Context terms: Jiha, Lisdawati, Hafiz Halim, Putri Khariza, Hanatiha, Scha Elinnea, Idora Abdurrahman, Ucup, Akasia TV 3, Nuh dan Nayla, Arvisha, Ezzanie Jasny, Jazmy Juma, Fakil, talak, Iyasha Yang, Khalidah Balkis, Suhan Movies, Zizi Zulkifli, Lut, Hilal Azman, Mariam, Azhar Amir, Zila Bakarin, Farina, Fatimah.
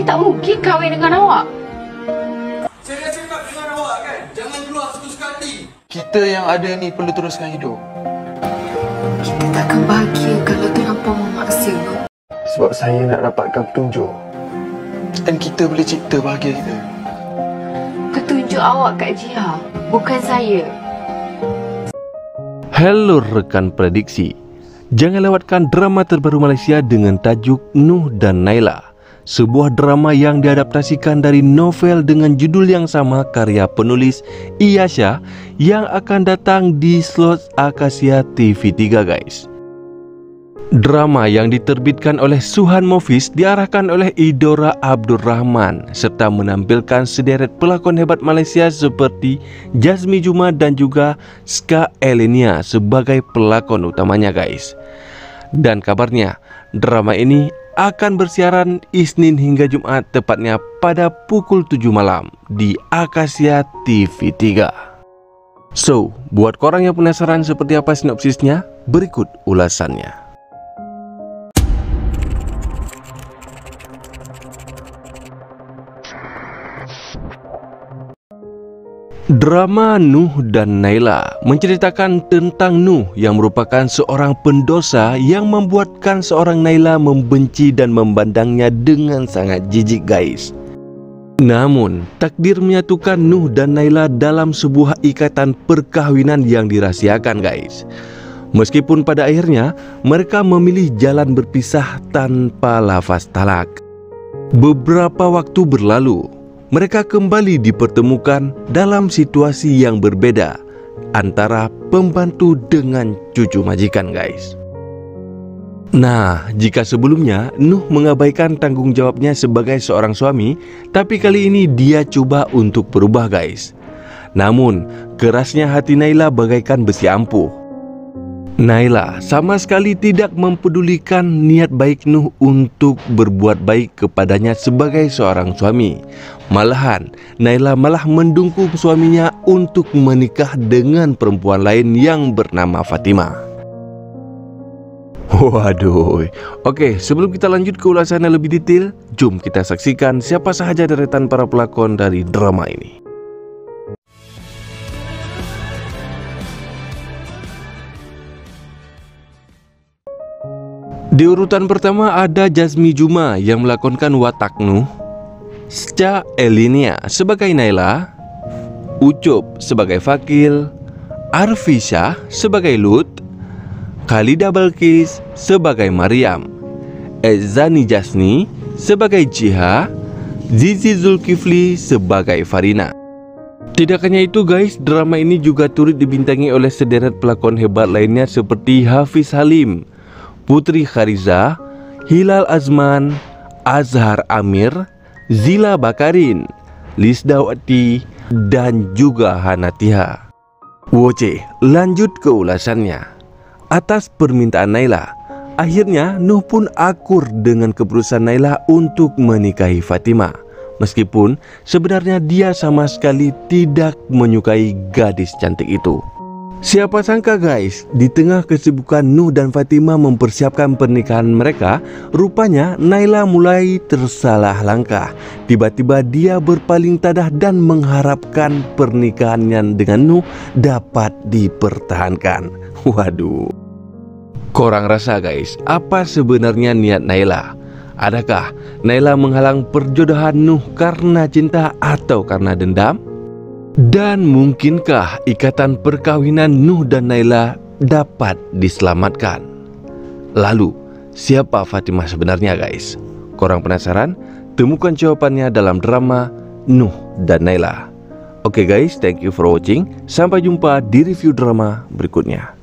Ain tak mungkin kahwin dengan awak. Saya rasa nak dengan awak kan? Jangan keluar seteruskan hati. Kita yang ada ni perlu teruskan hidup. Kita takkan bahagia kalau terlampau memaksa. Sebab saya nak dapatkan petunjuk. Dan kita boleh cipta bahagia kita. Petunjuk awak Kak Jiha, bukan saya. Hello rekan prediksi. Jangan lewatkan drama terbaru Malaysia dengan tajuk Nuh dan Nayla, sebuah drama yang diadaptasikan dari novel dengan judul yang sama karya penulis Iyasha yang akan datang di slot Akasia TV 3 guys. Drama yang diterbitkan oleh Suhan Movies diarahkan oleh Idora Abdurrahman serta menampilkan sederet pelakon hebat Malaysia seperti Jazmy Juma dan juga Scha Elinnea sebagai pelakon utamanya guys. Dan kabarnya drama ini akan bersiaran Isnin hingga Jumat, tepatnya pada pukul 7 malam di Akasia TV 3. So, buat korang yang penasaran seperti apa sinopsisnya, berikut ulasannya. Drama Nuh dan Nayla menceritakan tentang Nuh yang merupakan seorang pendosa yang membuatkan seorang Nayla membenci dan memandangnya dengan sangat jijik guys. Namun, takdir menyatukan Nuh dan Nayla dalam sebuah ikatan perkahwinan yang dirahasiakan guys. Meskipun pada akhirnya, mereka memilih jalan berpisah tanpa lafaz talak. Beberapa waktu berlalu, mereka kembali dipertemukan dalam situasi yang berbeda antara pembantu dengan cucu majikan guys. Nah, jika sebelumnya Nuh mengabaikan tanggung jawabnya sebagai seorang suami, tapi kali ini dia coba untuk berubah guys. Namun, kerasnya hati Nayla bagaikan besi ampuh. Nayla sama sekali tidak mempedulikan niat baik Nuh untuk berbuat baik kepadanya sebagai seorang suami. Malahan, Nayla malah mendukung suaminya untuk menikah dengan perempuan lain yang bernama Fatimah. Waduh. Oke, sebelum kita lanjut ke ulasannya lebih detail, jom kita saksikan siapa sahaja deretan para pelakon dari drama ini. Di urutan pertama ada Jazmy Juma yang melakonkan watak Nuh, Scha Elinnea sebagai Nayla, Ucup sebagai Fakil, Arvisha sebagai Lut, Khalidah Balkis sebagai Mariam, Ezzanie Jasny sebagai Jiha, Zizi Zulkifli sebagai Farina. Tidak hanya itu guys, drama ini juga turut dibintangi oleh sederet pelakon hebat lainnya seperti Hafiz Halim, Putri Khariza, Hilal Azman, Azhar Amir, Zila Bakarin, Lisdawati, dan juga Hanatiha. Woce, lanjut ke ulasannya. Atas permintaan Nayla, akhirnya Nuh pun akur dengan keputusan Nayla untuk menikahi Fatimah. Meskipun sebenarnya dia sama sekali tidak menyukai gadis cantik itu. Siapa sangka guys, di tengah kesibukan Nuh dan Fatimah mempersiapkan pernikahan mereka, rupanya Nayla mulai tersalah langkah. Tiba-tiba dia berpaling tadah dan mengharapkan pernikahannya dengan Nuh dapat dipertahankan. Waduh. Korang rasa guys, apa sebenarnya niat Nayla? Adakah Nayla menghalang perjodohan Nuh karena cinta atau karena dendam? Dan mungkinkah ikatan perkawinan Nuh dan Nayla dapat diselamatkan? Lalu, siapa Fatimah sebenarnya guys? Korang penasaran? Temukan jawabannya dalam drama Nuh dan Nayla. Oke guys, thank you for watching. Sampai jumpa di review drama berikutnya.